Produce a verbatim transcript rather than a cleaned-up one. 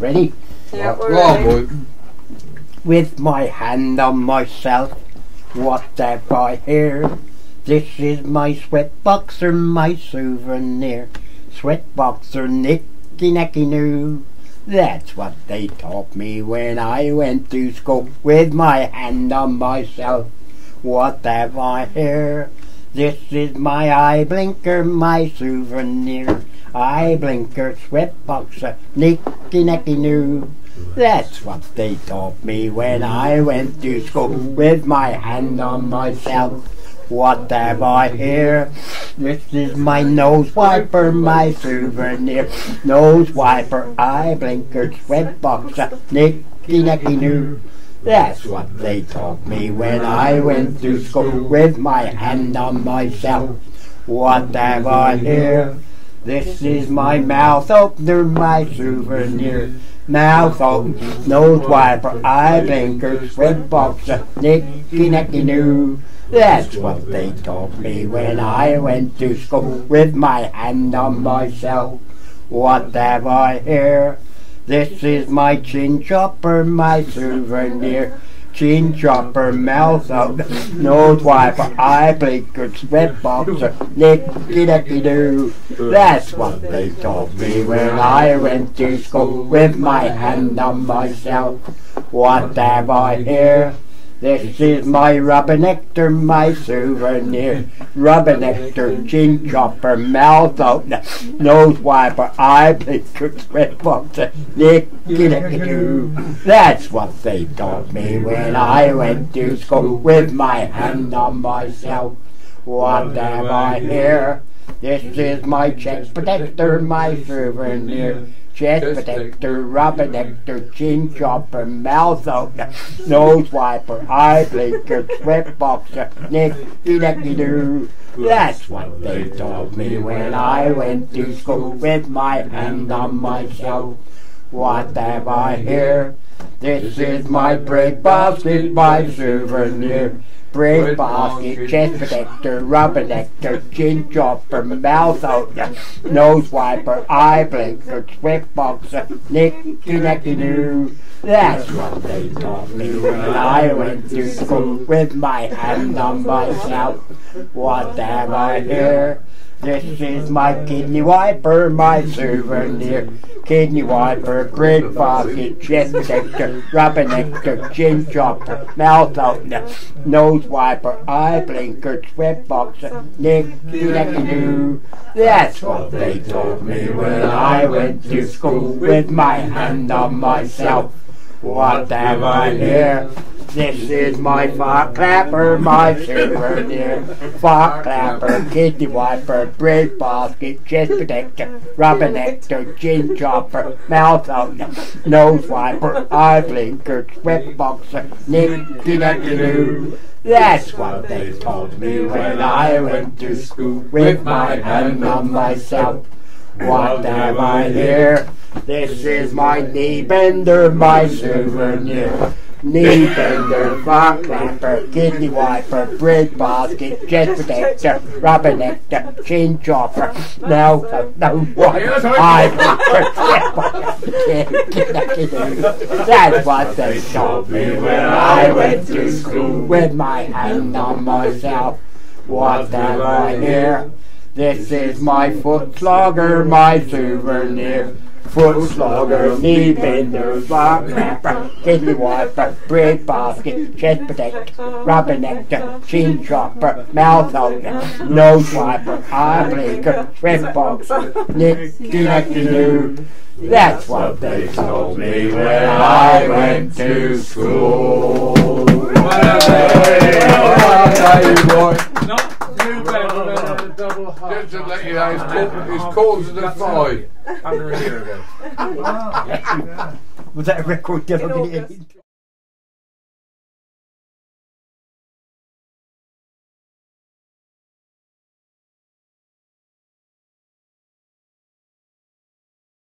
Ready? Yeah, we're ready. With my hand on myself, what have I here? This is my sweatboxer, my souvenir. Sweatboxer, nicky nacky noo. That's what they taught me when I went to school. With my hand on myself, what have I here? This is my eye blinker, my souvenir. Eye blinker, sweatboxer, nicky nacky noo. That's what they taught me when I went to school. With my hand on myself, what have I here? This is my nose wiper, my souvenir. Nose wiper, eye blinker, sweatboxer, nicky nacky noo. That's what they taught me when I went to school. With my hand on myself, what have I here? This is my mouth opener, my souvenir. Mouth open, nose wiper, eye blinker, sweatboxer, nicky nacky noo. That's what they taught me when I went to school. With my hand on myself, what have I here? This is my chin chopper, my souvenir. Chin chopper, mouth open, nose wiper, eye blinker, sweatboxer, nicky nacky doo. That's what they taught me when I went to school. With my hand on myself, what have I here? This is my rubber nectar, my souvenir. Rubber nectar, chin chopper, mouth opener, nose wiper, eye blinker, sweatboxer, nicky nacky doo. That's what they taught me when I went to school. With my hand on myself, what am I here? This is my chest protector, my souvenir. Chest protector, rubber nectar, chin chopper, mouth opener, nose wiper, eye blinker, sweatboxer, nicky nacky doo. That's what they taught me when I went to school. With my hand on myself, what have I here? This is my bread basket, my souvenir. Bread basket, chest protector, rubber nectar, chin chopper, mouth opener, nose wiper, eye blinker, sweatboxer, nicky nacky doo. That's what they taught me when I went to school. With my hand on myself, what have I here? This is my kidney wiper, my souvenir. Kidney wiper, bread basket, chest protector, rubber nectar, chin chopper, mouth opener, nose wiper, eye blinker, sweatboxer, nicky nacky doo. That's what they taught me when I went to school. With my hand on myself, what have I here? This is my fart clapper, my souvenir. Fart clapper, kidney wiper, bread basket, chest protector, rubber nectar, chin chopper, mouth opener, nose wiper, eye blinker, sweatboxer, nicky nacky doo. That's what they taught me when I went to school. With my hand on myself, what have I here? This is my knee bender, my souvenir. Knee bender, fart clapper, kidney wiper, bread basket, chest protector, rubber nectar, chin chopper, no, no, no, what? That's what they taught me when I went to school. With my hand on myself, what have I here? This is my foot slogger, my souvenir. Foot slogger, knee bender, fart clapper, kidney wiper, bread basket, chest protector, rubber nectar, chin chopper, mouth opener, nose wiper, eye blinker, sweatboxer, nicky nacky doo. That's what they told me when I went to school. Just to let you know, it's called to the five. Under a year ago. Wow. Yeah. Was that a record?